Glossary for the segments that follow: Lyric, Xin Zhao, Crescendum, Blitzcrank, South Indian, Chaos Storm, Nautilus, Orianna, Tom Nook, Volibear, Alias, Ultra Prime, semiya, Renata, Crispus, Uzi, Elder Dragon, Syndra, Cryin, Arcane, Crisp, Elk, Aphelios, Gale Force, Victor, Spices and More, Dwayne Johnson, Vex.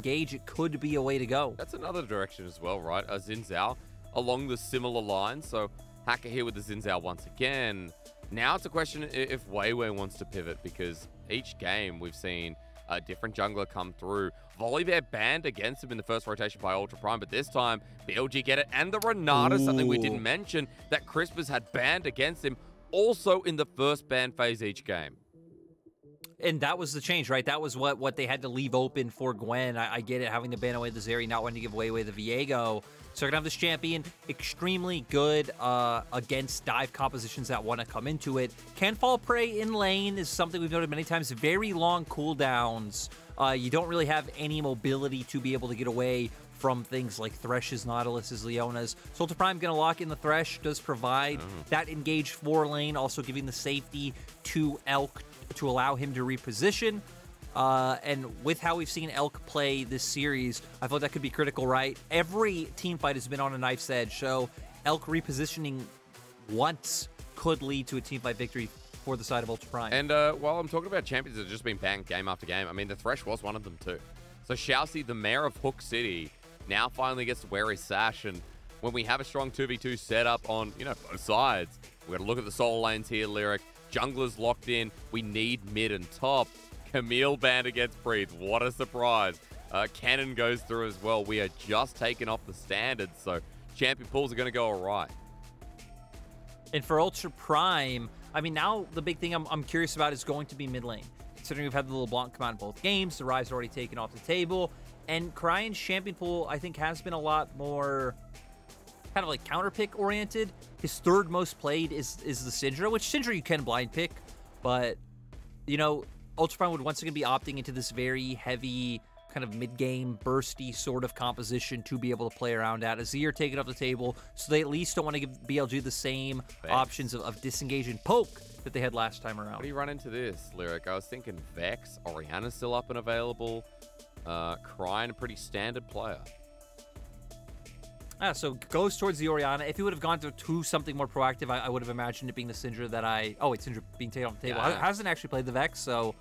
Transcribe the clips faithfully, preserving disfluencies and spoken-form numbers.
Gauge could be a way to go. That's another direction as well, right? A Xin Zhao along the similar line. So Hacker here with the Xin Zhao once again. Now it's a question if Weiwei wants to pivot, because each game we've seen a different jungler come through. Volibear banned against him in the first rotation by Ultra Prime, but this time B L G get it. And the Renata, ooh, something we didn't mention, that Crispus had banned against him also in the first ban phase each game. And that was the change, right? That was what, what they had to leave open for Gwen. I, I get it, having to ban away the Zeri, not wanting to give away, away the Viego. So we're going to have this champion, extremely good uh, against dive compositions that want to come into it. Can fall prey in lane is something we've noted many times. Very long cooldowns. Uh, you don't really have any mobility to be able to get away from things like Thresh's, Nautilus's, Leona's. So Ultra Prime going to lock in the Thresh, does provide mm. that engaged four lane, also giving the safety to Elk to allow him to reposition. Uh, and with how we've seen Elk play this series, I feel that could be critical, right? Every team fight has been on a knife's edge, so Elk repositioning once could lead to a team fight victory for the side of Ultra Prime. And uh, while I'm talking about champions that have just been banned game after game, I mean, the Thresh was one of them too. So Shaoxi, the mayor of Hook City, now finally gets to wear his sash, and when we have a strong two v two setup on, you know, both sides, we're going to look at the Soul lanes here, Lyric. Jungler's locked in. We need mid and top. Camille banned against Breathe. What a surprise. Uh, Cannon goes through as well. We are just taking off the standards, so champion pools are going to go all right. And for Ultra Prime, I mean, now the big thing I'm, I'm curious about is going to be mid lane. Considering we've had the LeBlanc come out in both games, the Ryze already taken off the table, and Cryin's champion pool, I think, has been a lot more kind of like counterpick oriented. His third most played is, is the Syndra, which Syndra you can blind pick, but, you know, Ultra Prime would once again be opting into this very heavy, kind of mid-game, bursty sort of composition to be able to play around at. Azir taking off the table, so they at least don't want to give B L G the same Vex options of, of disengage and poke that they had last time around. What do you run into this, Lyric? I was thinking Vex, Orianna's still up and available, uh, Cryin, a pretty standard player. Ah, so goes towards the Orianna. If he would have gone to, to something more proactive, I, I would have imagined it being the Syndra that I... Oh, it's Syndra being taken off the table. Yeah. Hasn't actually played the Vex, so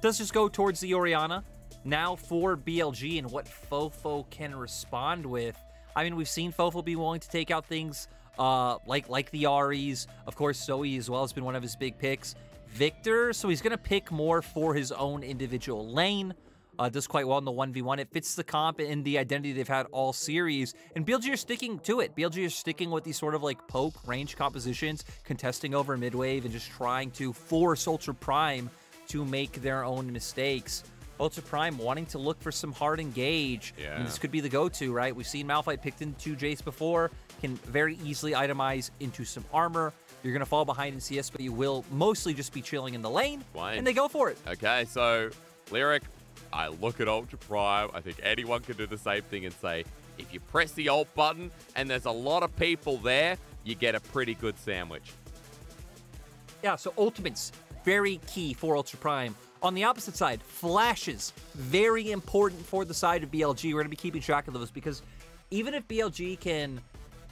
does just go towards the Orianna. Now for B L G and what Fofo can respond with. I mean, we've seen Fofo be willing to take out things uh, like, like the Aries. Of course, Zoe as well has been one of his big picks. Victor, so he's going to pick more for his own individual lane. Uh, does quite well in the one v one. It fits the comp and the identity they've had all series. And B L G are sticking to it. B L G are sticking with these sort of like poke range compositions, contesting over midwave and just trying to force Ultra Prime to make their own mistakes. Ultra Prime wanting to look for some hard engage. Yeah. And this could be the go-to, right? We've seen Malphite picked into Jace before. Can very easily itemize into some armor. You're going to fall behind in C S, but you will mostly just be chilling in the lane. Fine. And they go for it. Okay, so Lyric, I look at Ultra Prime. I think anyone can do the same thing and say, if you press the alt button and there's a lot of people there, you get a pretty good sandwich. Yeah, so ultimates, very key for Ultra Prime. On the opposite side, flashes, very important for the side of B L G. We're going to be keeping track of those because even if B L G can...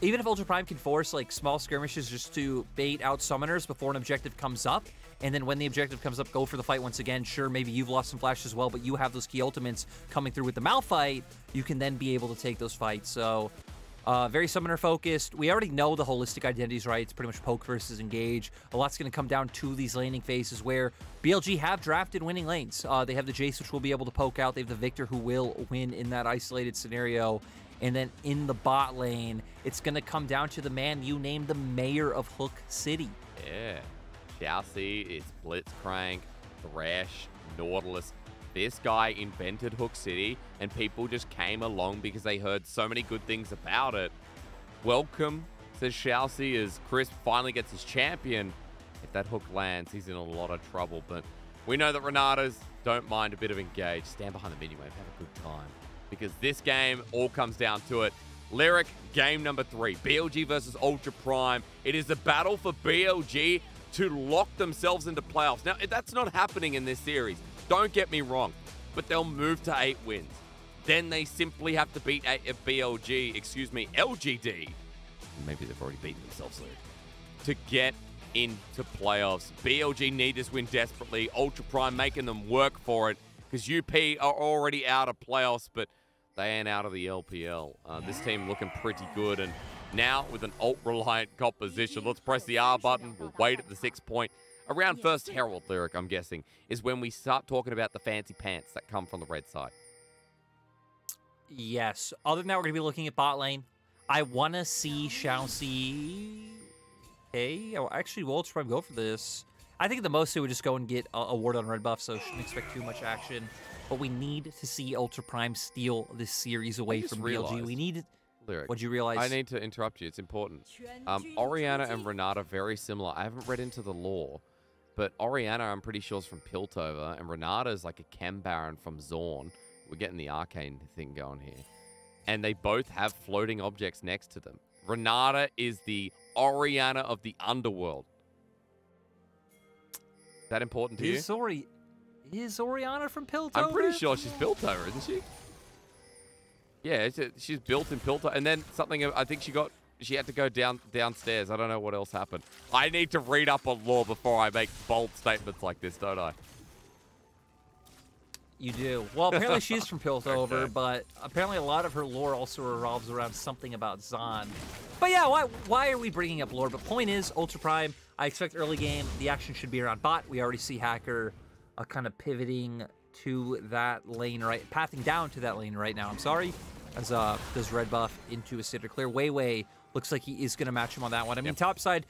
Even if Ultra Prime can force like small skirmishes just to bait out summoners before an objective comes up, and then when the objective comes up, go for the fight once again. Sure, maybe you've lost some flash as well, but you have those key ultimates coming through with the Malphite. You can then be able to take those fights. So uh, very summoner focused. We already know the holistic identities, right? It's pretty much poke versus engage. A lot's going to come down to these laning phases where B L G have drafted winning lanes. Uh, they have the Jace, which will be able to poke out. They have the Victor, who will win in that isolated scenario. And then in the bot lane, it's going to come down to the man you named the mayor of Hook City. Yeah. Shaoxi, it's Blitzcrank, Thresh, Nautilus. This guy invented Hook City, and people just came along because they heard so many good things about it. Welcome, says Shaoxi, as Crisp finally gets his champion. If that hook lands, he's in a lot of trouble. But we know that Renatas don't mind a bit of engage. Stand behind the mini wave, have a good time, because this game all comes down to it. Lyric, game number three, B L G versus Ultra Prime. It is a battle for B L G to lock themselves into playoffs. Now, that's not happening in this series, don't get me wrong, but they'll move to eight wins. Then they simply have to beat eight of B L G, excuse me, L G D. Maybe they've already beaten themselves, Lyric. To get into playoffs, B L G need this win desperately. Ultra Prime making them work for it. because U P are already out of playoffs, but they ain't out of the L P L. Uh, this team looking pretty good, and now with an alt-reliant composition. Let's press the R button. We'll wait at the sixth point. Around First Herald, Lyric, I'm guessing, is when we start talking about the fancy pants that come from the red side. Yes. Other than that, we're going to be looking at bot lane. I want to see Shaoxi. Hey, okay. Actually, we'll try and go for this. I think the most it would just go and get a, a ward on red buff, so shouldn't expect too much action. But we need to see Ultra Prime steal this series away from B L G. We need... Lyric. What'd you realize? I need to interrupt you. It's important. Um, Orianna and Renata, very similar. I haven't read into the lore, but Orianna, I'm pretty sure, is from Piltover, and Renata is like a chem baron from Zorn. We're getting the arcane thing going here. And they both have floating objects next to them. Renata is the Orianna of the underworld. Is that important to is you? Ori is Orianna from Piltover? I'm pretty sure she's Piltover, isn't she? Yeah, she's built in Piltover. And then something, I think she got, she had to go down downstairs. I don't know what else happened. I need to read up on lore before I make bold statements like this, don't I? You do. Well, apparently she's from Piltover, okay. But apparently a lot of her lore also revolves around something about Zahn. But yeah, why, why are we bringing up lore? But point is, Ultra Prime, I expect early game, the action should be around bot. We already see Hacker uh, kind of pivoting to that lane right, pathing down to that lane right now, I'm sorry, as uh, does red buff into a Cinder clear. Weiwei looks like he is going to match him on that one. I mean, yep. Top side,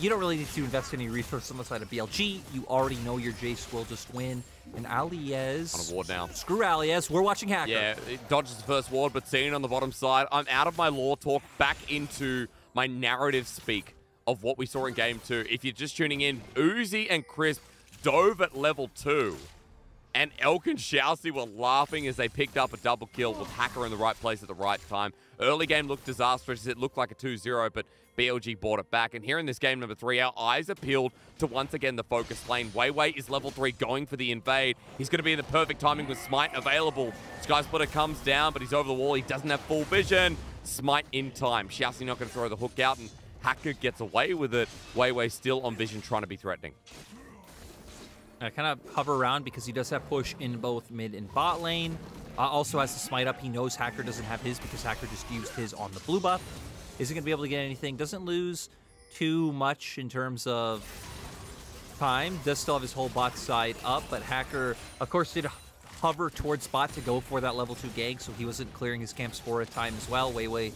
you don't really need to invest any resources on the side of B L G. You already know your Jace will just win. And Alias... on a ward now. Screw Alias. We're watching Hacker. Yeah, it dodges the first ward, but seen on the bottom side. I'm out of my lore talk, back into my narrative speak of what we saw in game two. If you're just tuning in, Uzi and Crisp dove at level two. And Elk and Shaoxi were laughing as they picked up a double kill with Hacker in the right place at the right time. Early game looked disastrous. It looked like a two zero, but B L G bought it back. And here in this game number three, our eyes are peeled to once again the focus lane. Weiwei is level three going for the invade. He's going to be in the perfect timing with Smite available. Sky Splitter comes down, but he's over the wall. He doesn't have full vision. Smite in time. Shaoxi not going to throw the hook out, and Hacker gets away with it. Weiwei still on vision, trying to be threatening. I kind of hover around because he does have push in both mid and bot lane. Uh, also has to smite up. He knows Hacker doesn't have his because Hacker just used his on the blue buff. Isn't going to be able to get anything. Doesn't lose too much in terms of time. Does still have his whole bot side up, but Hacker, of course, did hover towards bot to go for that level two gank, so he wasn't clearing his camps for a time as well. Weiwei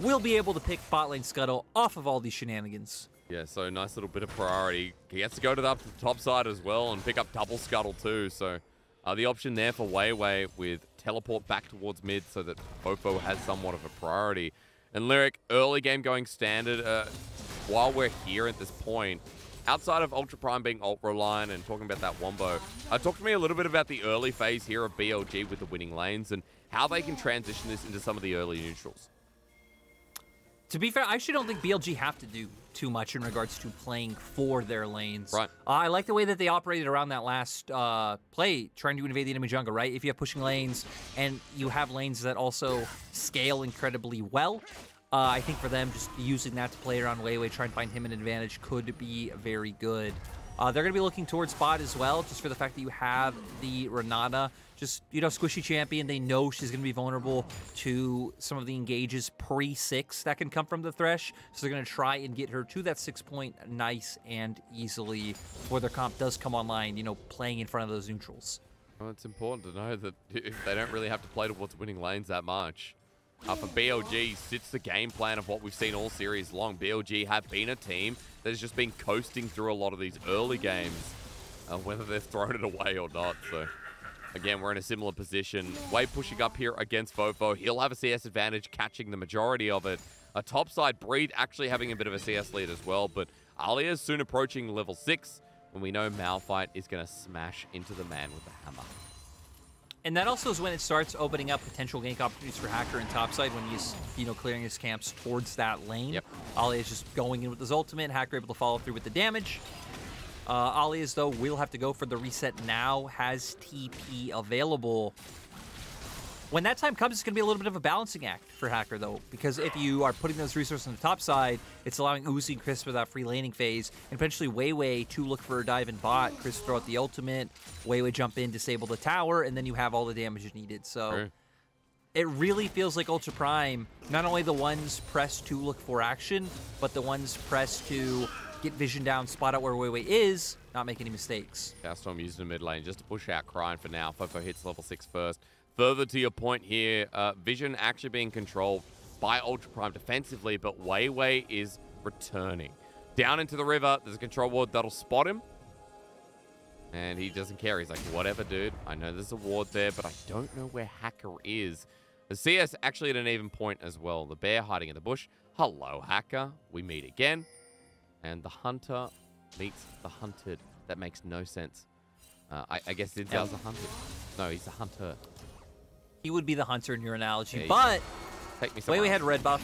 will be able to pick bot lane scuttle off of all these shenanigans. Yeah, so nice little bit of priority. He gets to go to the, up to the top side as well and pick up double scuttle too. So uh, the option there for Weiwei with teleport back towards mid so that Fofo has somewhat of a priority. And Lyric, early game going standard. Uh, while we're here at this point, outside of Ultra Prime being alt-reliant and talking about that wombo, uh, talk to me a little bit about the early phase here of B L G with the winning lanes and how they can transition this into some of the early neutrals. To be fair, I actually don't think B L G have to do too much in regards to playing for their lanes. Right. Uh, I like the way that they operated around that last uh, play, trying to invade the enemy jungle, right? If you have pushing lanes and you have lanes that also scale incredibly well, uh, I think for them just using that to play around Weiwei, try and find him an advantage could be very good. Uh, they're going to be looking towards bot as well, just for the fact that you have the Renata. Just, you know, squishy champion. They know she's going to be vulnerable to some of the engages pre six that can come from the Thresh. So they're going to try and get her to that six point nice and easily before their comp does come online, you know, playing in front of those neutrals. Well, it's important to know that if they don't really have to play towards winning lanes that much. Uh, for B L G, it's the game plan of what we've seen all series long. B L G have been a team that has just been coasting through a lot of these early games, uh, whether they've thrown it away or not, so... Again, we're in a similar position. Wade pushing up here against Fofo. He'll have a C S advantage, catching the majority of it. A topside Breathe actually having a bit of a C S lead as well, but Alias soon approaching level six, and we know Malphite is going to smash into the man with the hammer. And that also is when it starts opening up potential gank opportunities for Hacker in topside when he's, you know, clearing his camps towards that lane. Yep. Alias just going in with his ultimate. Hacker able to follow through with the damage. Uh, Alias, though, will have to go for the reset now. Has T P available. When that time comes, it's going to be a little bit of a balancing act for Hacker, though, because if you are putting those resources on the top side, it's allowing Uzi and Chris for that free laning phase, and potentially Weiwei to look for a dive and bot. Chris throw out the ultimate, Weiwei jump in, disable the tower, and then you have all the damage you needed. So right. It really feels like Ultra Prime, not only the ones pressed to look for action, but the ones pressed to get vision down, spot out where Weiwei is, not make any mistakes. Chaos Storm used in the mid lane just to push out Cryin for now. Fofo hits level six first. Further to your point here, uh, vision actually being controlled by Ultra Prime defensively, but Weiwei is returning. Down into the river, there's a control ward that'll spot him. And he doesn't care. He's like, whatever, dude. I know there's a ward there, but I don't know where Hacker is. The C S actually at an even point as well. The bear hiding in the bush. Hello, Hacker. We meet again. And the hunter meets the hunted. That makes no sense. Uh, I, I guess Xin Zhao's a hunter. No, he's a hunter. He would be the hunter in your analogy, yeah, but take me Weiwei had red buff,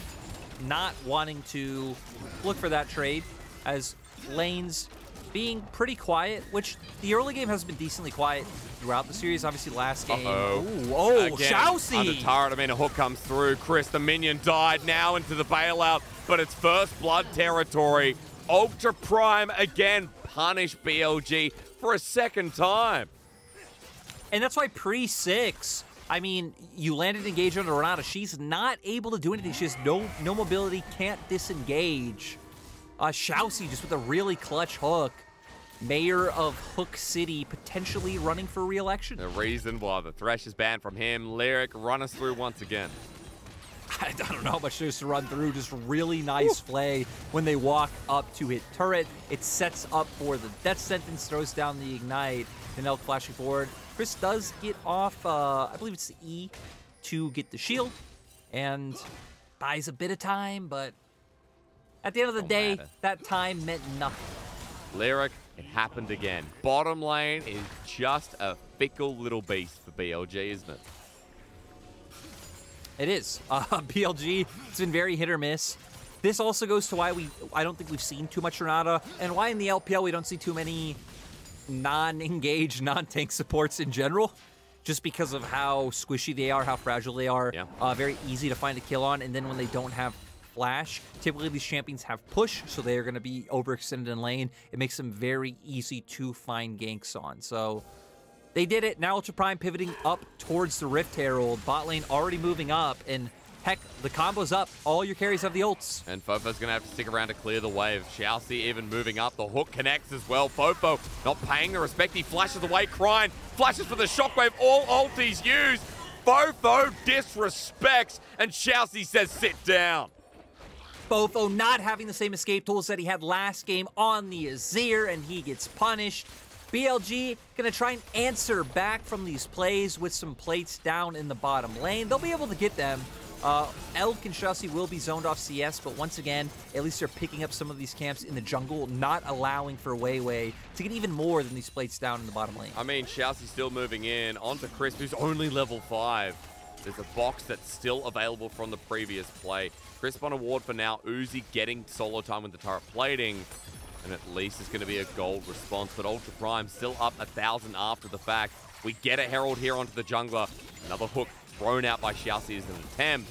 not wanting to look for that trade, as lanes being pretty quiet, which the early game has been decently quiet throughout the series. Obviously, last game. Uh-oh. Ooh, oh, Shaoxi! Under turret, I mean, a hook comes through. Chris, the minion, died. Now into the bailout, but it's first blood territory. Ultra Prime again punish B L G for a second time. And that's why pre six, I mean, you landed engage on Renata. She's not able to do anything. She has no no mobility, can't disengage. Uh, Shaoxi just with a really clutch hook. Mayor of Hook City potentially running for re-election. The reason why the Thresh is banned from him. Lyric, run us through once again. I don't know how much there's to run through. Just really nice play when they walk up to hit turret. It sets up for the Death Sentence, throws down the Ignite, then Elk flashing forward. Chris does get off, uh, I believe it's the E, to get the shield, and buys a bit of time, but at the end of the day, that time meant nothing. Lyric, it happened again. Bottom lane is just a fickle little beast for B L G, isn't it? It is. Uh, B L G, it's been very hit or miss. This also goes to why we, I don't think we've seen too much Renata, and why in the L P L we don't see too many non-engaged, non-tank supports in general, just because of how squishy they are, how fragile they are. Yeah. Uh, very easy to find a kill on, and then when they don't have flash, typically these champions have push, so they are going to be overextended in lane. It makes them very easy to find ganks on. So they did it. Now Ultra Prime pivoting up towards the Rift Herald. Bot lane already moving up, and heck, the combo's up. All your carries have the ults. And Fofo's going to have to stick around to clear the wave. Shaoxi even moving up. The hook connects as well. Fofo not paying the respect. He flashes away. Cryin flashes for the shockwave. All ulties used. Fofo disrespects. And Shaoxi says, sit down. Fofo not having the same escape tools that he had last game on the Azir, and he gets punished. B L G going to try and answer back from these plays with some plates down in the bottom lane. They'll be able to get them. Uh, Elk and Shaoxi will be zoned off C S, but once again, at least they're picking up some of these camps in the jungle, not allowing for Weiwei to get even more than these plates down in the bottom lane. I mean, Shaoxi's still moving in onto Chris, who's only level five. There's a box that's still available from the previous play. Chris on a ward for now. Uzi getting solo time with the turret plating, and at least it's going to be a gold response, but Ultra Prime still up a thousand after the fact. We get a Herald here onto the jungler. Another hook thrown out by Shaoxi as an attempt,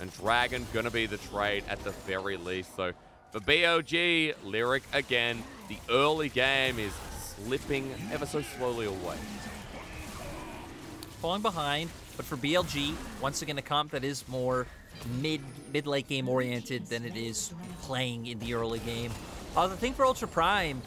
and Dragon gonna be the trade at the very least. So for B L G, Lyric again, the early game is slipping ever so slowly away. Falling behind, but for B L G, once again a comp that is more mid, mid-late game oriented than it is playing in the early game. Uh, the thing for Ultra Prime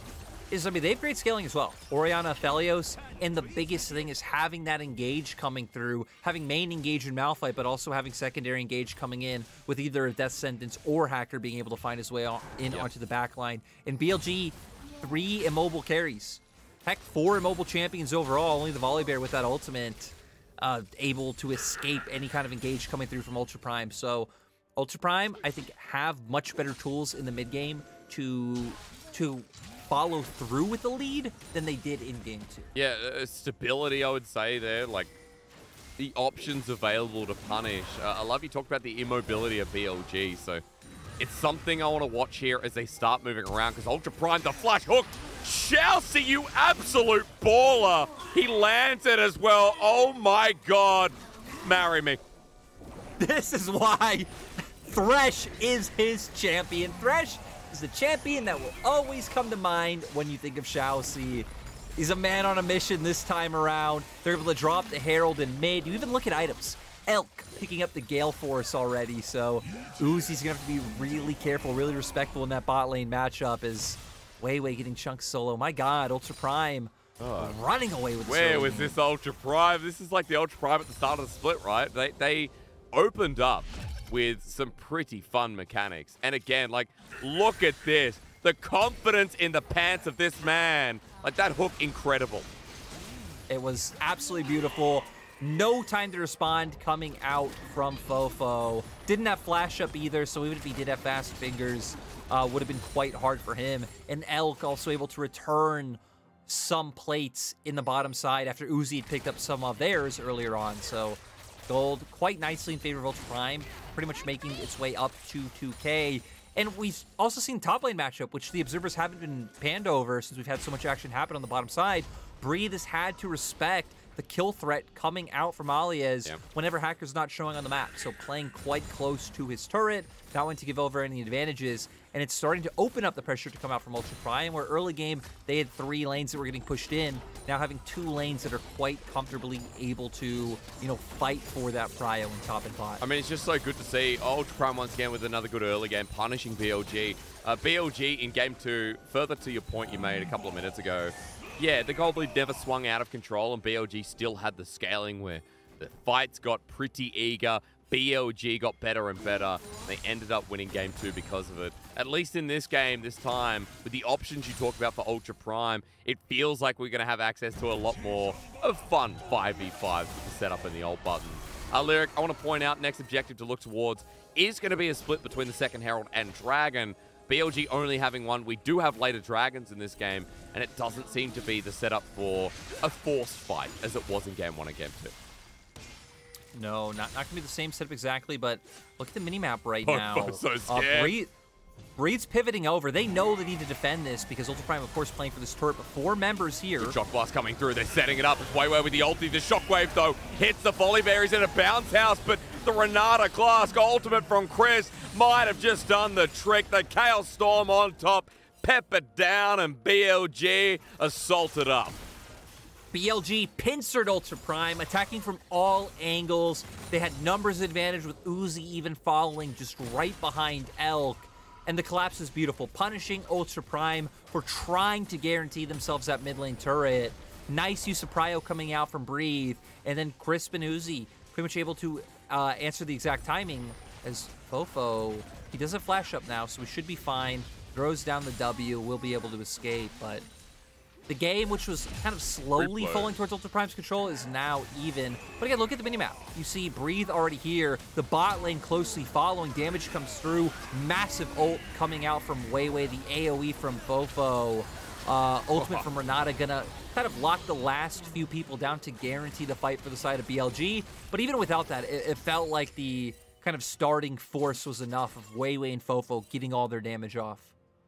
is, I mean, they have great scaling as well. Orianna, Aphelios, and the biggest thing is having that engage coming through, having main engage in Malphite, but also having secondary engage coming in with either a Death Sentence or Hacker being able to find his way on, in yep. onto the back line. And B L G, three immobile carries. Heck, four immobile champions overall, only the Volibear with that ultimate uh, able to escape any kind of engage coming through from Ultra Prime. So Ultra Prime, I think, have much better tools in the mid-game to... to follow through with the lead than they did in game two. Yeah, uh, stability, I would say there, like the options available to punish. Uh, I love you talked about the immobility of B L G, so it's something I want to watch here as they start moving around, because Ultra Prime, the flash hook, Shaoxi, you absolute baller. He lands it as well. Oh my God. Marry me. This is why Thresh is his champion. Thresh is the champion that will always come to mind when you think of Shaoxi. He's a man on a mission this time around. They're able to drop the Herald in mid. You even look at items. Elk picking up the Gale Force already, so Uzi's gonna have to be really careful, really respectful in that bot lane matchup as Weiwei getting chunked solo. My god, Ultra Prime oh. running away with Where solo. was this Ultra Prime? This is like the Ultra Prime at the start of the split, right? They, they opened up with some pretty fun mechanics. And again, like, look at this. The confidence in the pants of this man. Like, that hook, incredible. It was absolutely beautiful. No time to respond coming out from Fofo. Didn't have flash up either, so even if he did have fast fingers, uh, would have been quite hard for him. And Elk also able to return some plates in the bottom side after Uzi had picked up some of theirs earlier on. So gold quite nicely in favor of Ultra Prime, pretty much making its way up to two K. And we've also seen top lane matchup, which the observers haven't been panned over since we've had so much action happen on the bottom side. Breathe has had to respect the kill threat coming out from Alias yep. whenever Hacker's not showing on the map. So playing quite close to his turret, not wanting to give over any advantages. And it's starting to open up the pressure to come out from Ultra Prime, where early game, they had three lanes that were getting pushed in. Now having two lanes that are quite comfortably able to, you know, fight for that prio in top and bot. I mean, it's just so good to see Ultra Prime once again with another good early game, punishing B L G. Uh, B L G in game two, further to your point you made a couple of minutes ago, yeah, the gold bleed never swung out of control, and B L G still had the scaling where the fights got pretty eager. B L G got better and better. They ended up winning game two because of it. At least in this game, this time, with the options you talk about for Ultra Prime, it feels like we're going to have access to a lot more of fun five v fives with the setup and the alt button. Uh, Lyric, I want to point out next objective to look towards is going to be a split between the second Herald and Dragon. B L G only having one. We do have later Dragons in this game, and it doesn't seem to be the setup for a forced fight as it was in game one and game two. No, not, not going to be the same setup exactly, but look at the minimap right oh, now. I'm so scared. Uh, Breed, Breed's pivoting over. They know they need to defend this because Ultra Prime, of course, playing for this turret, but four members here. The Shock Blast coming through. They're setting it up. It's Weiwei with the ulti. The Shockwave, though, hits the Volibear. He's in a bounce house, but the Renata class ultimate from Chris might have just done the trick. The Chaos Storm on top, peppered down, and B L G assaulted up. B L G pincered Ultra Prime, attacking from all angles. They had numbers advantage with Uzi even following just right behind Elk. And the collapse is beautiful, punishing Ultra Prime for trying to guarantee themselves that mid lane turret. Nice use of prio coming out from Breathe. And then Crisp and Uzi pretty much able to Uh, answer the exact timing as Fofo, he doesn't flash up now, so we should be fine. Throws down the W, we'll be able to escape, but the game, which was kind of slowly Replay. falling towards Ultra Prime's control, is now even. But again, look at the minimap. You see Breathe already here, the bot lane closely following, damage comes through, massive ult coming out from Weiwei, the AoE from Fofo. Uh, ultimate from Renata gonna kind of lock the last few people down to guarantee the fight for the side of B L G. But even without that, it, it felt like the kind of starting force was enough of Weiwei and Fofo getting all their damage off.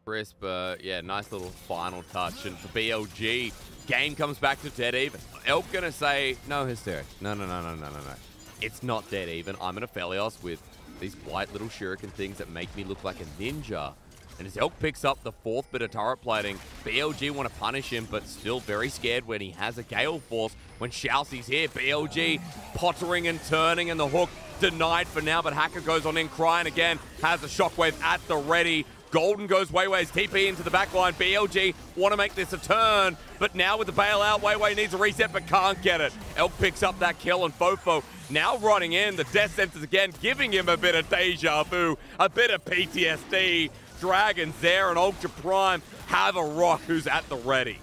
Crisp, uh, yeah, nice little final touch. And for B L G, game comes back to dead even. Elk gonna say, no hysterics. No, no, no, no, no, no, no. It's not dead even. I'm an Aphelios with these white little shuriken things that make me look like a ninja. And as Elk picks up the fourth bit of turret plating, B L G want to punish him, but still very scared when he has a Gale Force. When Shaoxi's here, B L G pottering and turning, and the hook denied for now, but Hacker goes on in, Cryin again, has a Shockwave at the ready. Golden goes Weiwei's T P into the backline. B L G want to make this a turn, but now with the bailout, Weiwei needs a reset, but can't get it. Elk picks up that kill, and Fofo now running in. The Death Sentence again, giving him a bit of deja vu, a bit of P T S D. Dragons there, and Ultra Prime have a rock who's at the ready.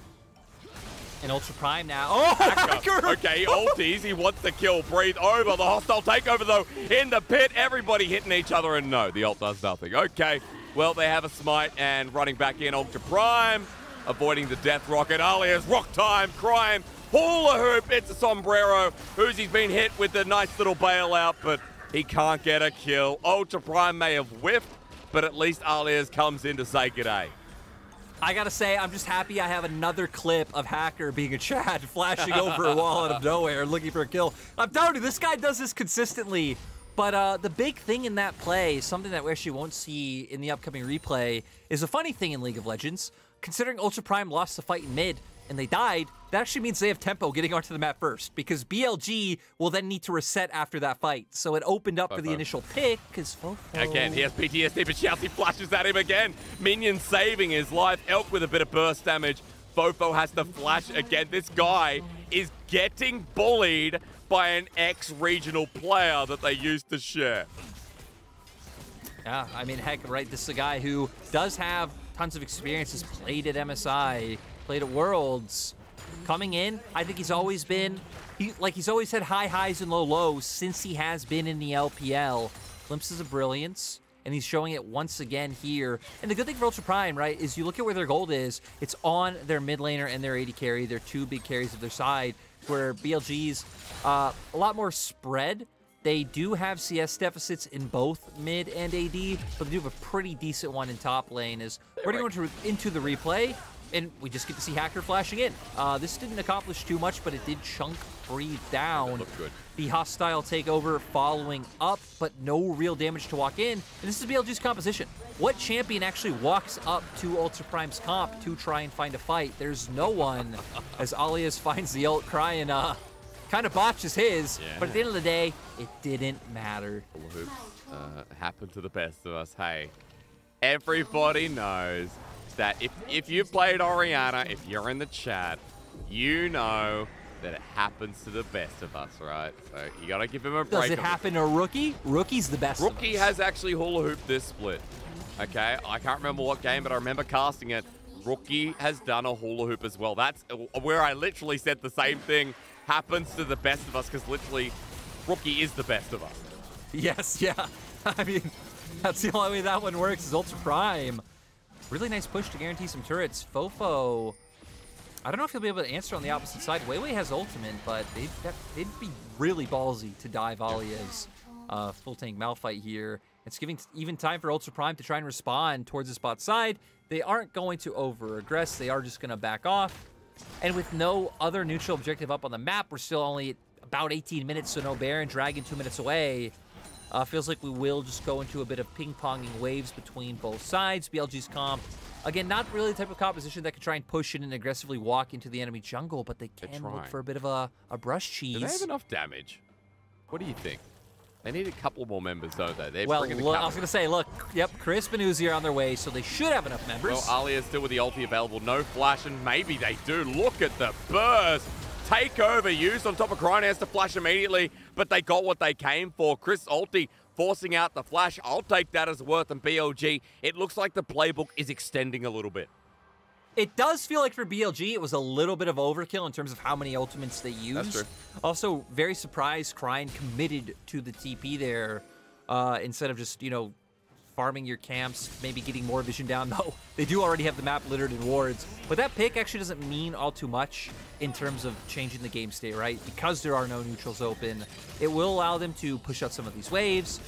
And Ultra Prime now. Oh, Hacker! Hacker. Okay, he ulties. He wants to kill Breathe over. The hostile takeover, though, in the pit. Everybody hitting each other, and no, the ult does nothing. Okay, well, they have a smite, and running back in, Ultra Prime, avoiding the death rocket. Alias, rock time, Cryin, hula hoop. It's a sombrero. Uzi's been hit with a nice little bailout, but he can't get a kill. Ultra Prime may have whiffed, but at least Alias comes in to say g'day. I gotta say, I'm just happy I have another clip of Hacker being a Chad, flashing over a wall out of nowhere, looking for a kill. I'm telling you, this guy does this consistently. But uh, the big thing in that play, something that we actually won't see in the upcoming replay, is a funny thing in League of Legends. Considering Ultra Prime lost the fight in mid, and they died, that actually means they have tempo getting onto the map first, because B L G will then need to reset after that fight. So it opened up Fofo. for the initial pick, because Fofo... Again, he has P T S D, but Shaoxi flashes at him again. Minion saving his life. Elk with a bit of burst damage. Fofo has to flash again. This guy is getting bullied by an ex-regional player that they used to share. Yeah, I mean, heck, right? This is a guy who does have tons of experience, has played at M S I, played at Worlds. Coming in, I think he's always been, he, like he's always had high highs and low lows since he has been in the L P L. Glimpses of brilliance, and he's showing it once again here. And the good thing for Ultra Prime, right, is you look at where their gold is, it's on their mid laner and their A D carry, their two big carries of their side, where B L G's uh, a lot more spread. They do have C S deficits in both mid and A D, but they do have a pretty decent one in top lane. As we're going to into the replay, and we just get to see Hacker flashing in. Uh, this didn't accomplish too much, but it did chunk Breathe down. Good. The hostile takeover following up, but no real damage to walk in. And this is B L G's composition. What champion actually walks up to Ultra Prime's comp to try and find a fight? There's no one, as Alias finds the ult, Cryin uh, kind of botches his, yeah. But at the end of the day, it didn't matter. Uh, happened to the best of us, hey. Everybody knows that if, if you've played Orianna, if you're in the chat, you know that it happens to the best of us, right? So you gotta give him a break. Does it happen to Rookie? Rookie's the best. Rookie has actually hula hooped this split. Okay, I can't remember what game, but I remember casting it. Rookie has done a hula hoop as well. That's where I literally said the same thing. Happens to the best of us, because literally, Rookie is the best of us. Yes, yeah. I mean, that's the only way that one works is Ultra Prime. Really nice push to guarantee some turrets. Fofo, I don't know if he'll be able to answer on the opposite side. Weiwei has ultimate, but they'd, that, they'd be really ballsy to dive Alias uh, full tank Malphite here. It's giving even time for Ultra Prime to try and respond towards this bot side. They aren't going to over-aggress. They are just going to back off. And with no other neutral objective up on the map, we're still only at about eighteen minutes, so no Baron, Dragon two minutes away. Uh, feels like we will just go into a bit of ping-ponging waves between both sides. B L G's comp, again, not really the type of composition that could try and push in and aggressively walk into the enemy jungle, but they can look for a bit of a, a brush cheese. Do they have enough damage? What do you think? They need a couple more members, don't they? They're well, the I was going to say, look, yep, Crisp and Uzi are on their way, so they should have enough members. Well, Alias still with the ulti available. No flash, and maybe they do. Look at the burst. Takeover used on top of Cryin, has to flash immediately, but they got what they came for. Chris ulti forcing out the flash. I'll take that as worth and B L G. It looks like the playbook is extending a little bit. It does feel like for B L G, it was a little bit of overkill in terms of how many ultimates they used. That's true. Also, very surprised Cryin committed to the T P there uh, instead of just, you know, farming your camps, maybe getting more vision down, though. They do already have the map littered in wards. But that pick actually doesn't mean all too much in terms of changing the game state, right? Because there are no neutrals open, it will allow them to push out some of these waves,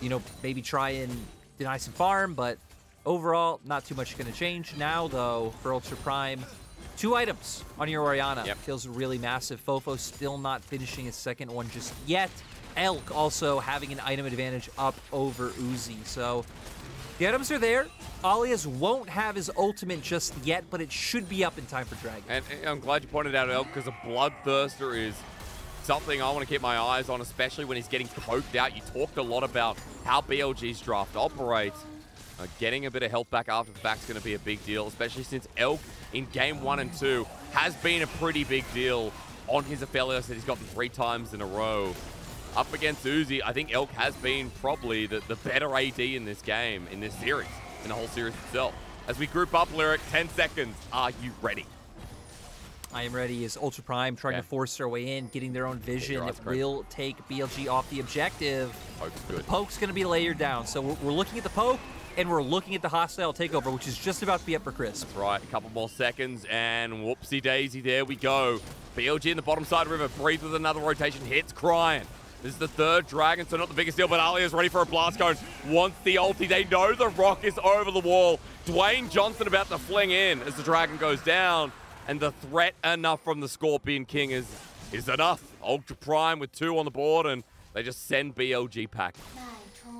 you know, maybe try and deny some farm, but overall, not too much going to change. Now, though, for Ultra Prime, two items on your Orianna. Yep. Feels really massive. Fofo still not finishing his second one just yet. Elk also having an item advantage up over Uzi. So the items are there. Alias won't have his ultimate just yet, but it should be up in time for Dragon. And, and I'm glad you pointed out Elk, because a Bloodthirster is something I want to keep my eyes on, especially when he's getting poked out. You talked a lot about how B L G's draft operates. Uh, getting a bit of health back after the back's going to be a big deal, especially since Elk in game one and two has been a pretty big deal on his Aphelios that he's gotten three times in a row. Up against Uzi, I think Elk has been probably the, the better A D in this game, in this series, in the whole series itself. As we group up, Lyric, ten seconds, are you ready? I am ready as Ultra Prime trying yeah. to force their way in, getting their own vision. It will take B L G off the objective. Poke's good. The poke's going to be layered down, so we're, we're looking at the poke, and we're looking at the hostile takeover, which is just about to be up for Chris. That's right, a couple more seconds, and whoopsie daisy, there we go. B L G in the bottom side river, Breathe with another rotation, hits Cryin. This is the third dragon, so not the biggest deal, but Alias ready for a blast cone. Wants the ulti. They know the rock is over the wall. Dwayne Johnson about to fling in as the dragon goes down. And the threat enough from the Scorpion King is, is enough. Ultra Prime with two on the board, and they just send B L G pack.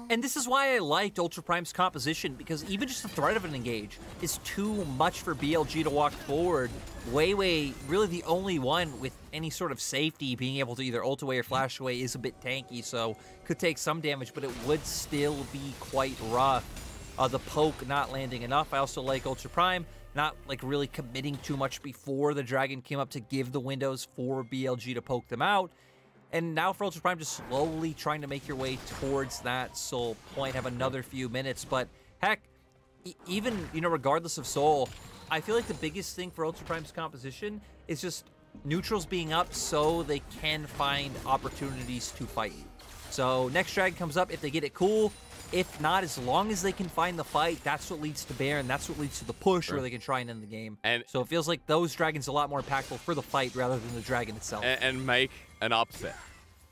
And this is why I liked Ultra Prime's composition, because even just the threat of an engage is too much for B L G to walk forward. Weiwei, really the only one with any sort of safety, being able to either ult away or flash away, is a bit tanky, so could take some damage, but it would still be quite rough. Uh, the poke not landing enough. I also like Ultra Prime not like really committing too much before the dragon came up to give the windows for B L G to poke them out. And now for Ultra Prime, just slowly trying to make your way towards that Soul point. Have another few minutes, but heck, e even, you know, regardless of Soul, I feel like the biggest thing for Ultra Prime's composition is just neutrals being up so they can find opportunities to fight. So next drag comes up, if they get it, cool. If not, as long as they can find the fight, that's what leads to Baron, that's what leads to the push, sure. Or they can try and end the game. And so it feels like those dragons are a lot more impactful for the fight rather than the dragon itself. And, and make an upset.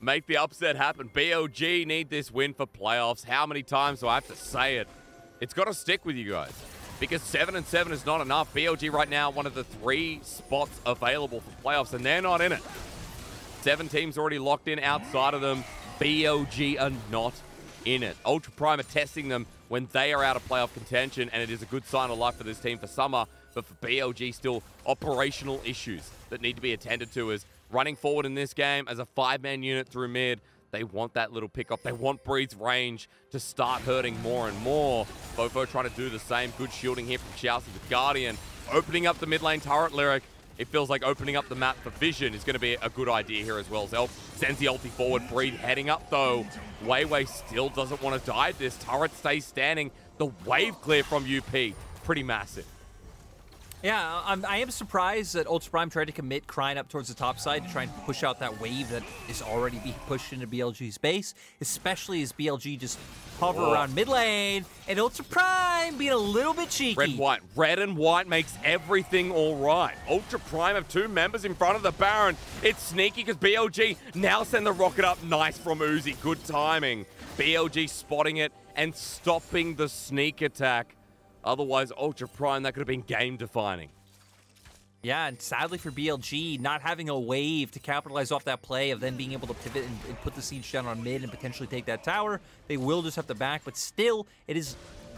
Make the upset happen. B L G need this win for playoffs. How many times do I have to say it? It's got to stick with you guys, because seven and seven is not enough. B L G right now, one of the three spots available for playoffs, and they're not in it. Seven teams already locked in outside of them. B L G are not in it. Ultra Prime are testing them when they are out of playoff contention, and it is a good sign of life for this team for Summer, but for B L G still operational issues that need to be attended to as running forward in this game as a five-man unit through mid. They want that little pickup. They want Breeze's range to start hurting more and more. Fofo trying to do the same. Good shielding here from Shaoxi with Guardian. Opening up the mid lane turret, Lyric. It feels like opening up the map for Vision is going to be a good idea here as well. Elk sends the ulti forward. Breathe heading up though. Weiwei still doesn't want to die. This turret stays standing. The wave clear from U P, pretty massive. Yeah, I'm, I am surprised that Ultra Prime tried to commit Cryin up towards the top side to try and push out that wave that is already being pushed into B L G's base, especially as B L G just hover Whoa. around mid lane, and Ultra Prime being a little bit cheeky. Red, white. Red and white makes everything all right. Ultra Prime have two members in front of the Baron. It's sneaky because B L G now send the rocket up. Nice from Uzi. Good timing. B L G spotting it and stopping the sneak attack. Otherwise, Ultra Prime, that could have been game-defining. Yeah, and sadly for B L G, not having a wave to capitalize off that play of then being able to pivot and, and put the siege down on mid and potentially take that tower, they will just have to back. But still, it is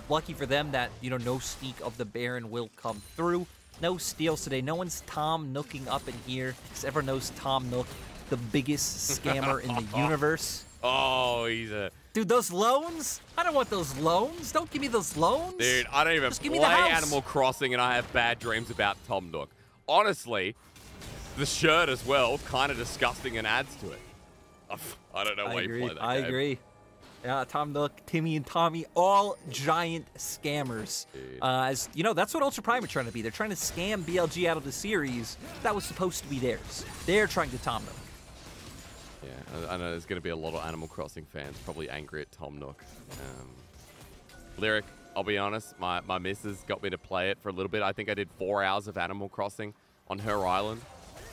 lucky for them that, you know, no sneak of the Baron will come through. No steals today. No one's Tom Nooking up in here, because everyone knows Tom Nook, the biggest scammer in the universe. Oh, he's a... Dude, those loans? I don't want those loans. Don't give me those loans. Dude, I don't even Just play Animal Crossing, and I have bad dreams about Tom Nook. Honestly, the shirt as well, kind of disgusting and adds to it. I don't know why you play that I game. agree. Yeah, Tom Nook, Timmy, and Tommy, all giant scammers. Uh, as, you know, that's what Ultra Prime are trying to be. They're trying to scam B L G out of the series that was supposed to be theirs. They're trying to Tom Nook. Yeah, I know there's going to be a lot of Animal Crossing fans probably angry at Tom Nook. Um, Lyric, I'll be honest, my, my missus got me to play it for a little bit. I think I did four hours of Animal Crossing on her island.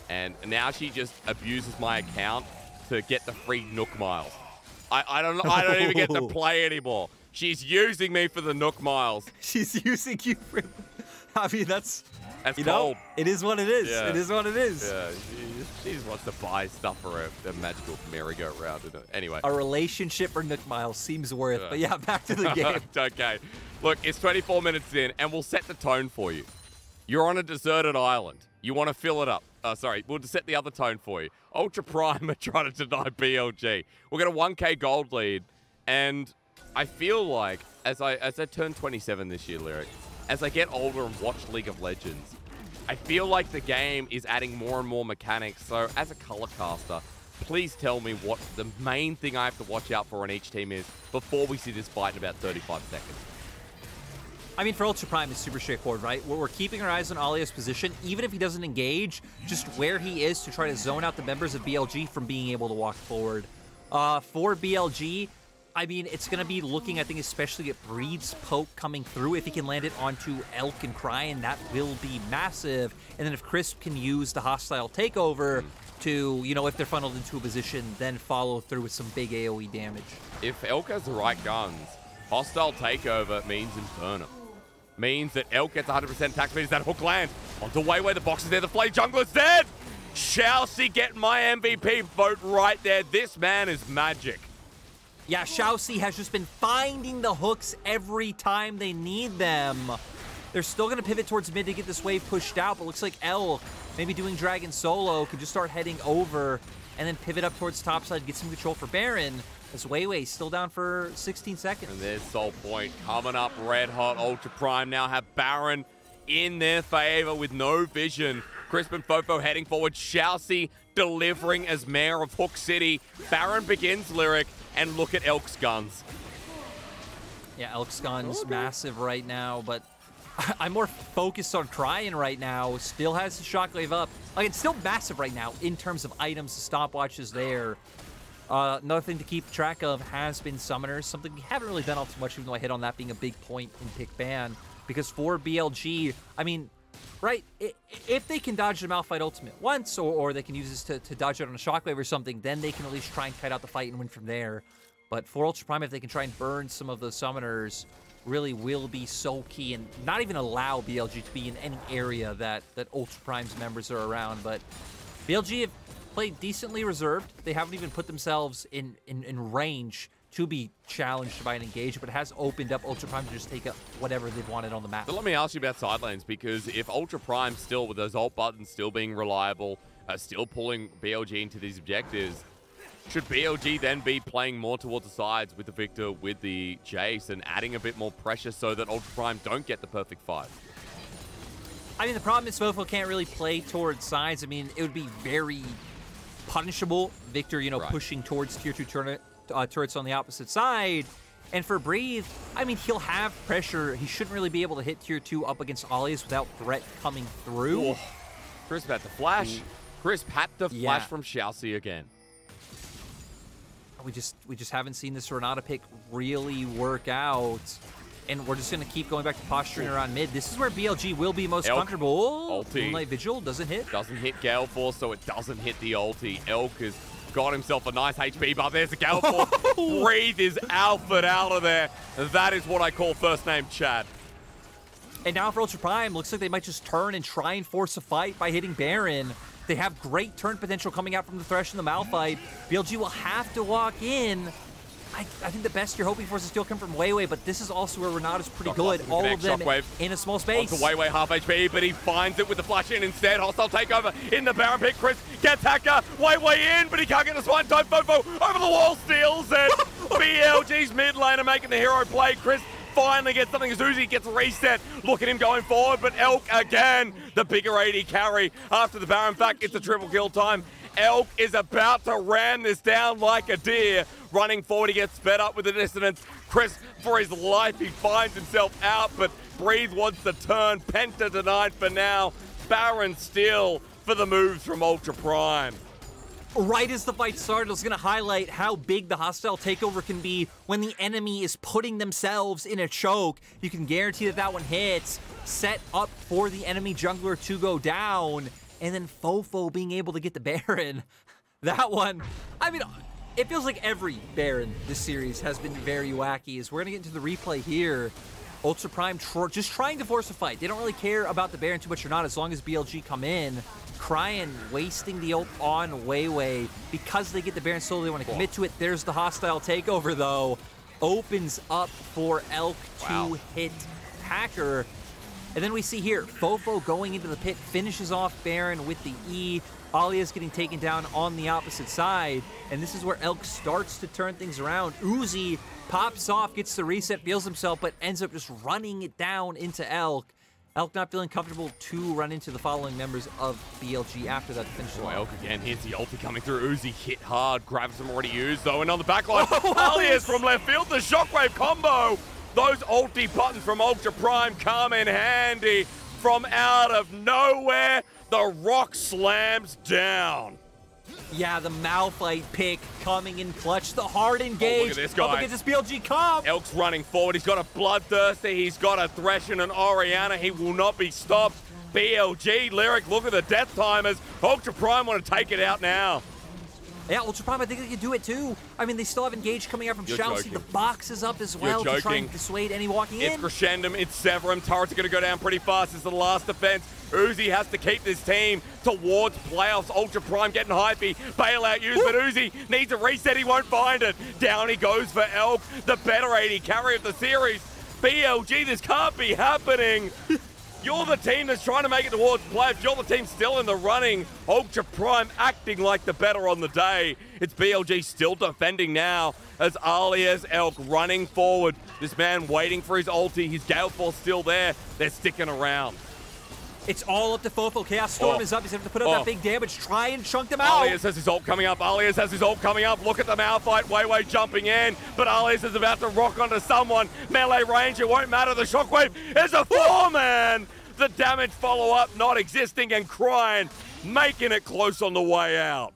And now she just abuses my account to get the free Nook miles. I, I don't I don't even get to play anymore. She's using me for the Nook miles. She's using you for... I mean, that's... That's you cold. Know, it is what it is. Yeah. It is what it is. Yeah. She just wants to buy stuff for a, a magical merry-go-round. Anyway. A relationship for Nook miles seems worth. Yeah. But yeah, back to the game. Okay. Look, it's twenty-four minutes in, and we'll set the tone for you. You're on a deserted island. You want to fill it up. Uh, sorry, we'll just set the other tone for you. Ultra Prime are trying to deny B L G. We'll get a one K gold lead, and I feel like, as I, as I turn twenty-seven this year, Lyric, as I get older and watch League of Legends, I feel like the game is adding more and more mechanics. So as a color caster, please tell me what the main thing I have to watch out for on each team is before we see this fight in about thirty-five seconds. I mean, for Ultra Prime, it's super straightforward, right? We're keeping our eyes on Alias' position, even if he doesn't engage, just where he is to try to zone out the members of B L G from being able to walk forward. Uh, for B L G, I mean, it's going to be looking, I think, especially at Breede's poke coming through. If he can land it onto Elk and Cryin, that will be massive. And then if Crisp can use the hostile takeover to, you know, if they're funneled into a position, then follow through with some big AoE damage. If Elk has the right guns, Hostile Takeover means Inferno. Means that Elk gets one hundred percent attack speed as that hook lands. Onto Weiwei, the box is there, the Flay Jungler's dead! Shaoxi get my M V P vote right there. This man is magic. Yeah, Shaoxi has just been finding the hooks every time they need them. They're still going to pivot towards mid to get this wave pushed out, but looks like Elk, maybe doing Dragon solo, could just start heading over and then pivot up towards topside, get some control for Baron. As Weiwei still down for sixteen seconds. And there's Soul Point coming up red hot. Ultra Prime now have Baron in their favor with no vision. Crisp and Fofo heading forward. Shaoxi delivering as mayor of Hook City. Baron begins Lyric, and look at Elk's guns. Yeah, Elk's guns okay. Massive right now, but I'm more focused on Cryin right now. Still has the shockwave up. Like, it's still massive right now in terms of items. The stopwatch is there. Uh, another thing to keep track of has been summoners, something we haven't really done all too much, even though I hit on that being a big point in pick ban. Because for B L G, I mean, right, if they can dodge the Malphite ultimate once, or, or they can use this to, to dodge it on a shockwave or something, then they can at least try and kite out the fight and win from there. But for Ultra Prime, if they can try and burn some of those summoners, really will be so key, and not even allow B L G to be in any area that, that Ultra Prime's members are around. But B L G have played decently reserved. They haven't even put themselves in, in, in range to be challenged by an engage, but it has opened up Ultra Prime to just take up whatever they've wanted on the map. So let me ask you about side lanes, because if Ultra Prime still, with those ult buttons still being reliable, uh, still pulling B L G into these objectives, should B L G then be playing more towards the sides with the Victor, with the Jace, and adding a bit more pressure so that Ultra Prime don't get the perfect five? I mean, the problem is Fofo can't really play towards sides. I mean, it would be very punishable. Victor, you know, right. pushing towards tier two tournament. Uh, turrets on the opposite side. And for Breathe, I mean, he'll have pressure. He shouldn't really be able to hit tier two up against Alias without threat coming through. Ooh. Crisp had to flash. Crisp had to yeah. flash from Shaoxi again. We just we just haven't seen this Renata pick really work out. And we're just going to keep going back to posturing around mid. This is where B L G will be most Elk. comfortable. Moonlight Vigil doesn't hit. Doesn't hit Gale Force, so it doesn't hit the ulti. Elk is... got himself a nice H P bar. There's a Gale Force. Breathe is alpha'd out of there. That is what I call first name Chad. And now for Ultra Prime, looks like they might just turn and try and force a fight by hitting Baron. They have great turn potential coming out from the Thresh and the Malphite. B L G will have to walk in. I, I think the best you're hoping for is a steal come from Weiwei, but this is also where Renata's pretty Shock good. All connect. of them Shockwave. in a small space. Onto Weiwei, half H P, but he finds it with the flash in instead. Hostile takeover in the Baron pick. Crisp gets Hacker. Weiwei in, but he can't get this one. Time Fofo over the wall, steals it. B L G's mid laner making the hero play. Crisp finally gets something as Uzi gets reset. Look at him going forward, but Elk again. The bigger A D carry after the Baron. In fact, it's a triple kill time. Elk is about to ram this down like a deer. Running forward, he gets fed up with the dissonance. Crisp, for his life, he finds himself out, but Breathe wants the turn. Penta denied for now. Baron still for the moves from Ultra Prime. Right as the fight started, I was going to highlight how big the hostile takeover can be when the enemy is putting themselves in a choke. You can guarantee that that one hits. Set up for the enemy jungler to go down. And then Fofo being able to get the Baron. That one, I mean, it feels like every Baron this series has been very wacky. As we're going to get into the replay here, Ultra Prime tr just trying to force a fight. They don't really care about the Baron too much or not as long as B L G come in. Cryin wasting the ult on Weiwei. Because they get the Baron solo, they want to commit to it. There's the hostile takeover, though. Opens up for Elk wow. to hit Hacker. And then we see here, Fofo going into the pit, finishes off Baron with the E. Alias getting taken down on the opposite side. And this is where Elk starts to turn things around. Uzi pops off, gets the reset, feels himself, but ends up just running it down into Elk. Elk not feeling comfortable to run into the following members of B L G after that finish line. Well, Elk again, here's the ulti coming through. Uzi hit hard, grabs some already used though. And on the backline, oh, Alias from left field, the shockwave combo. Those ulti buttons from Ultra Prime come in handy from out of nowhere. The rock slams down. Yeah, the Malphite pick coming in clutch. The hard engage. Oh, look at this guy. Up against this B L G comp. Elk's running forward. He's got a Bloodthirsty. He's got a Thresh and an Orianna. He will not be stopped. B L G. Lyric, look at the death timers. Ultra Prime want to take it out now. Yeah, Ultra Prime, I think they could do it too. I mean, they still have engage coming out from Shaoxi. The box is up as well to try and dissuade any walking in. It's Crescendum, it's Severum. Turrets are going to go down pretty fast. It's the last defense. Uzi has to keep this team towards playoffs. Ultra Prime getting hypey. Bailout used, but Uzi needs a reset. He won't find it. Down he goes for Elk, the better A D carry of the series. B L G, this can't be happening. You're the team that's trying to make it towards playoffs. You're the team still in the running. Ultra Prime acting like the better on the day. It's B L G still defending now as Alias, Elk running forward. This man waiting for his ulti. His Gale Force still there. They're sticking around. It's all up to Fofo. Chaos Storm oh. is up. He's going to have to put up oh. that big damage. Try and chunk them out. Alias has his ult coming up. Alias has his ult coming up. Look at the Malphite. Weiwei jumping in. But Alias is about to rock onto someone. Melee range. It won't matter. The shockwave is a four, man. The damage follow-up not existing. And Cryin making it close on the way out.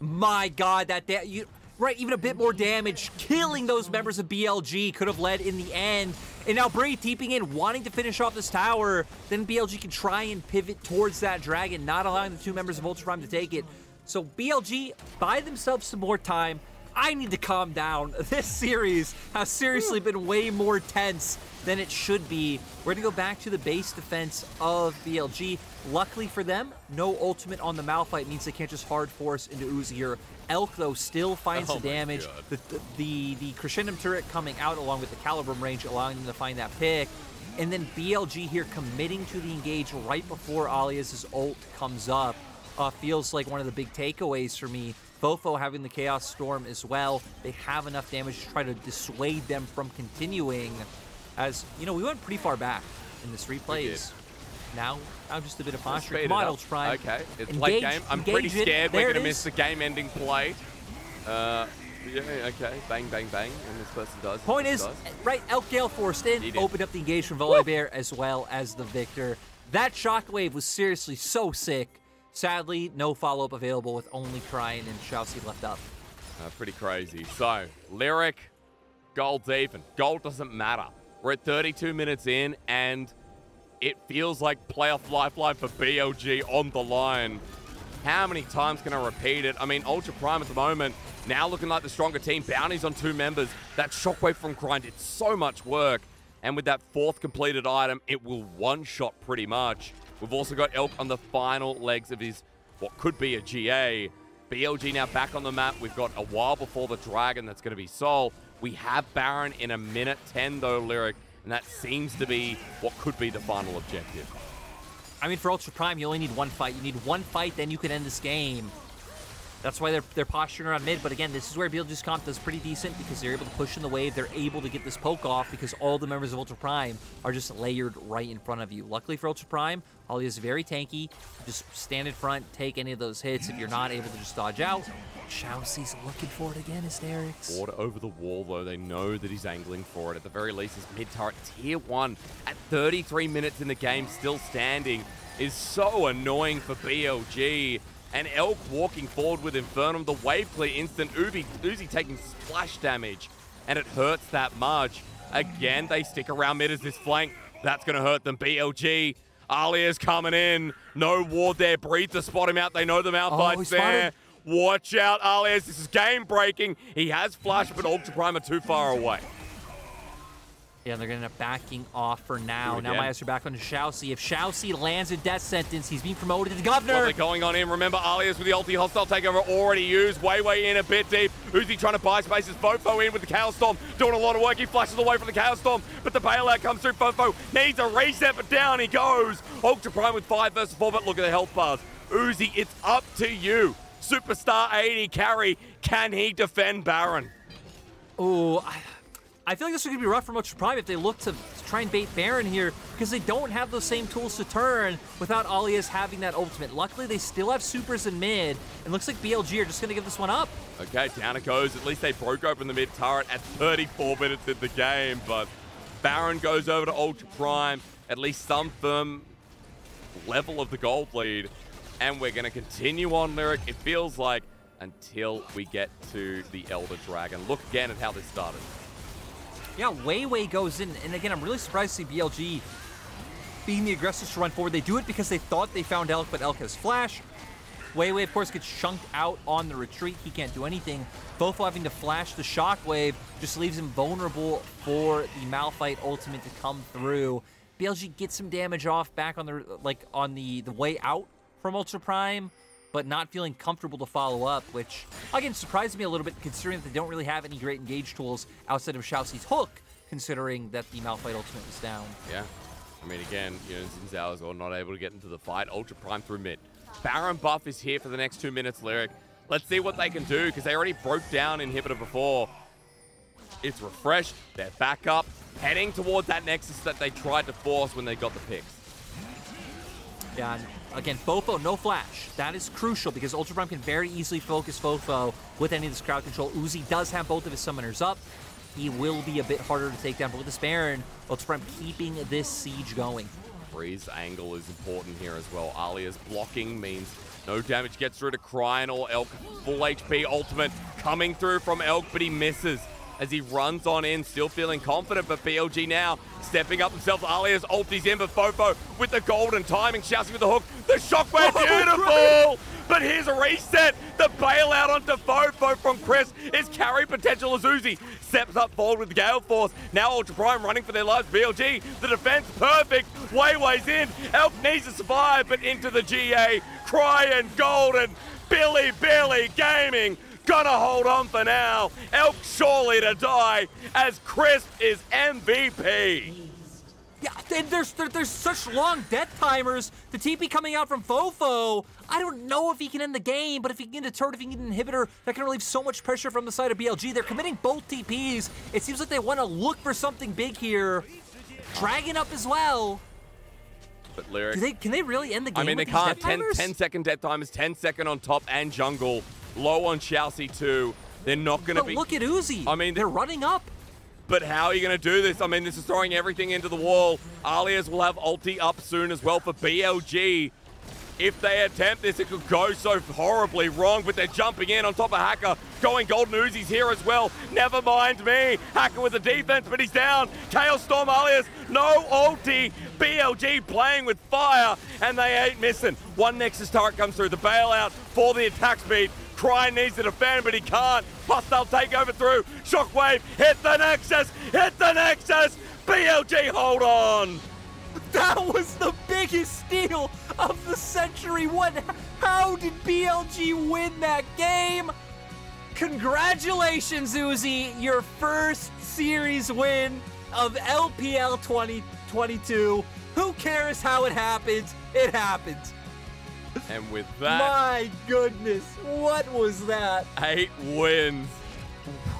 My God, that da you right, even a bit more damage. Killing those members of B L G could have led in the end. And now Breathe deeping in, wanting to finish off this tower. Then B L G can try and pivot towards that dragon, not allowing the two members of Ultra Prime to take it. So B L G, buy themselves some more time. I need to calm down. This series has seriously been way more tense than it should be. We're gonna go back to the base defense of B L G. Luckily for them, no ultimate on the Malphite means they can't just hard force into Uzi here. Elk, though, still finds oh the damage. The, the, the, the Crescendum turret coming out along with the Calibrum range, allowing them to find that pick. And then B L G here committing to the engage right before Alias's ult comes up. Uh, feels like one of the big takeaways for me. Fofo having the Chaos Storm as well. They have enough damage to try to dissuade them from continuing. As, you know, we went pretty far back in this replays. Now, now just a bit of posturing. Model try. Okay, it's engage, late game. I'm pretty scared we're going to miss the game-ending play. Uh, yeah, okay. Bang, bang, bang. And this person does. Point is, does. right, Elk Gale forced in. Opened up the engage from Volibear as well as the Victor. That shockwave was seriously so sick. Sadly, no follow-up available with only Cryin and Shaoxi left up. Uh, pretty crazy. So, Lyric, gold's even. Gold doesn't matter. We're at thirty-two minutes in, and it feels like playoff lifeline for B L G on the line. How many times can I repeat it? I mean, Ultra Prime at the moment, now looking like the stronger team. Bounties on two members. That shockwave from Cryin did so much work. And with that fourth completed item, it will one-shot pretty much. We've also got Elk on the final legs of his, what could be a G A. B L G now back on the map. We've got a while before the dragon that's going to be Soul. We have Baron in a minute ten, though, Lyric, and that seems to be what could be the final objective. I mean, for Ultra Prime, you only need one fight. You need one fight, then you can end this game. That's why they're, they're posturing around mid, but again, this is where B L G's comp does pretty decent because they're able to push in the wave, they're able to get this poke off because all the members of Ultra Prime are just layered right in front of you. Luckily for Ultra Prime, Ollie is very tanky. Just stand in front, take any of those hits if you're not able to just dodge out. Shaoxi's looking for it again, Hysterics. Water over the wall, though. They know that he's angling for it. At the very least, his mid-turret tier one at thirty-three minutes in the game, still standing, is so annoying for B L G. And Elk walking forward with Infernum, the wave clear instant, Ubi, Uzi taking splash damage, and it hurts that much. Again, they stick around mid as this flank. That's going to hurt them. B L G, Alias coming in. No ward there. Breathe to spot him out. They know the Malphite's oh, there. Spotted. Watch out, Alias. This is game-breaking. He has flash, but Ultra Prime are too far away. Yeah, they're going to end up backing off for now. Now my eyes are back on Shaoxi. If Shaoxi lands a death sentence, he's being promoted to the governor. Well, they're going on in. Remember, Alias with the ulti. Hostile takeover already used. Weiwei in a bit deep. Uzi trying to buy spaces. Fofo in with the Chaos Storm. Doing a lot of work. He flashes away from the Chaos Storm, but the bailout comes through. Fofo needs a reset, but down he goes. Ultra Prime with five versus four, but look at the health bars. Uzi, it's up to you. Superstar A D carry. Can he defend Baron? Ooh, I... I feel like this is going to be rough for Ultra Prime if they look to try and bait Baron here because they don't have those same tools to turn without Alias having that ultimate. Luckily, they still have supers in mid, and looks like B L G are just going to give this one up. Okay, down it goes. At least they broke open the mid turret at thirty-four minutes in the game, but Baron goes over to Ultra Prime, at least some firm level of the gold lead, and we're going to continue on, Lyric. It feels like until we get to the Elder Dragon. Look again at how this started. Yeah, Weiwei goes in, and again, I'm really surprised to see B L G being the aggressors to run forward. They do it because they thought they found Elk, but Elk has flash. Weiwei, of course, gets chunked out on the retreat. He can't do anything. Fofo having to flash the shockwave just leaves him vulnerable for the Malphite ultimate to come through. B L G gets some damage off back on the like on the, the way out from Ultra Prime, but not feeling comfortable to follow up, which, again, surprised me a little bit considering that they don't really have any great engage tools outside of Shaoxi's hook, considering that the Malphite ultimate was down. Yeah. I mean, again, you know, Xin Zhao is all not able to get into the fight. Ultra Prime through mid. Baron buff is here for the next two minutes, Lyric. Let's see what they can do, because they already broke down Inhibitor before. It's refreshed. They're back up, heading towards that Nexus that they tried to force when they got the picks. Yeah, and again, Fofo, no flash. That is crucial, because Ultra Prime can very easily focus Fofo with any of this crowd control. Uzi does have both of his summoners up. He will be a bit harder to take down, but with this Baron, Ultra Prime keeping this siege going. Breeze's angle is important here as well. Alias blocking means no damage gets through to Cryin or Elk. Full H P ultimate coming through from Elk, but he misses as he runs on in, still feeling confident, but B L G now stepping up himself. Alias ulties in, but Fofo with the golden timing, shouting with the hook. The shockwave, oh, beautiful! Chris. But here's a reset. The bailout onto Fofo from Chris is carry potential as Uzi steps up forward with Gale Force. Now Ultra Prime running for their lives. B L G, the defense perfect. Weiwei's in. Elk needs to survive, but into the G A. Cryin, golden, Billy, Billy, gaming. Gonna hold on for now. Elk surely to die as Crisp is M V P. Yeah, and there's, there, there's such long death timers. The T P coming out from Fofo. I don't know if he can end the game, but if he can get a turret, if he can get an inhibitor, that can relieve so much pressure from the side of B L G. They're committing both T Ps. It seems like they want to look for something big here. Dragon up as well. But Lyric, Do they, can they really end the game? I mean, with they these can't. ten, ten second death timers, ten second on top and jungle. Low on Shaoxi too. They're not going to be. Look at Uzi. I mean, they're running up. But how are you going to do this? I mean, this is throwing everything into the wall. Alias will have ulti up soon as well for B L G. If they attempt this, it could go so horribly wrong, but they're jumping in on top of Hacker, going golden Uzi's here as well. Never mind me. Hacker with the defense, but he's down. Chaos Storm Alias, no ulti. B L G playing with fire, and they ain't missing. One Nexus turret comes through. The bailout for the attack speed. Cryin needs to defend, but he can't. Hostile takeover through. Shockwave, hit the Nexus, hit the Nexus. B L G, hold on. That was the biggest steal of the century. What? How did B L G win that game? Congratulations, Uzi. Your first series win of L P L twenty twenty-two. Who cares how it happens? It happens. And with that, my goodness, what was that? Eight wins.